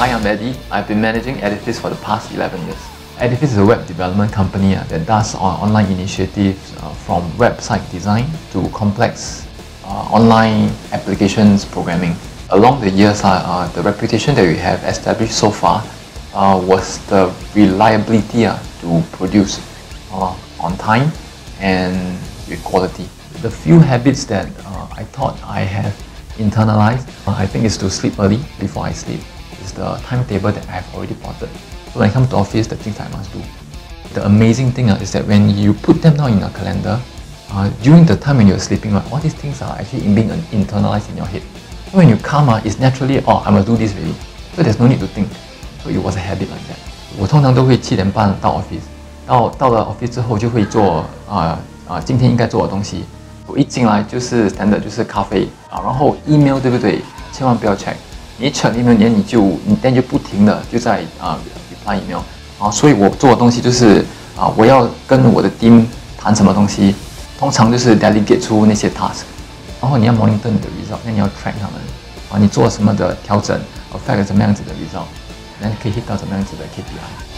Hi, I'm Eddie. I've been managing Edifice for the past 11 years. Edifice is a web development company that does online initiatives from website design to complex online applications programming. Along the years, the reputation that we have established so far was the reliability to produce on time and with quality. The few habits that I thought I have internalized, I think is to sleep early before I sleep. It's the timetable that I've already plotted. So when I come to office, the things I must do. The amazing thing is that when you put them down in a calendar, during the time when you're sleeping, all these things are actually being internalized in your head. So when you come, it's naturally, oh, I must do this really. So there's no need to think. So it was a habit like that. 我通常都会7:30到 office， 到了 office 之后就会做今天应该做的东西。我一进来就是 standard 就是咖啡啊，然后 email 对不对？千万不要 check。你一 check email， 你就不停的就在reply email 啊，所以我做的东西就是我要跟我的 team 谈什么东西，通常就是 delegate 出那些 task， 然后你要 monitor 你的 result， 那你要 track 他们啊，你做什么的调整，affect 怎么样子的 result， 那你可以 hit 到怎么样子的 KPI。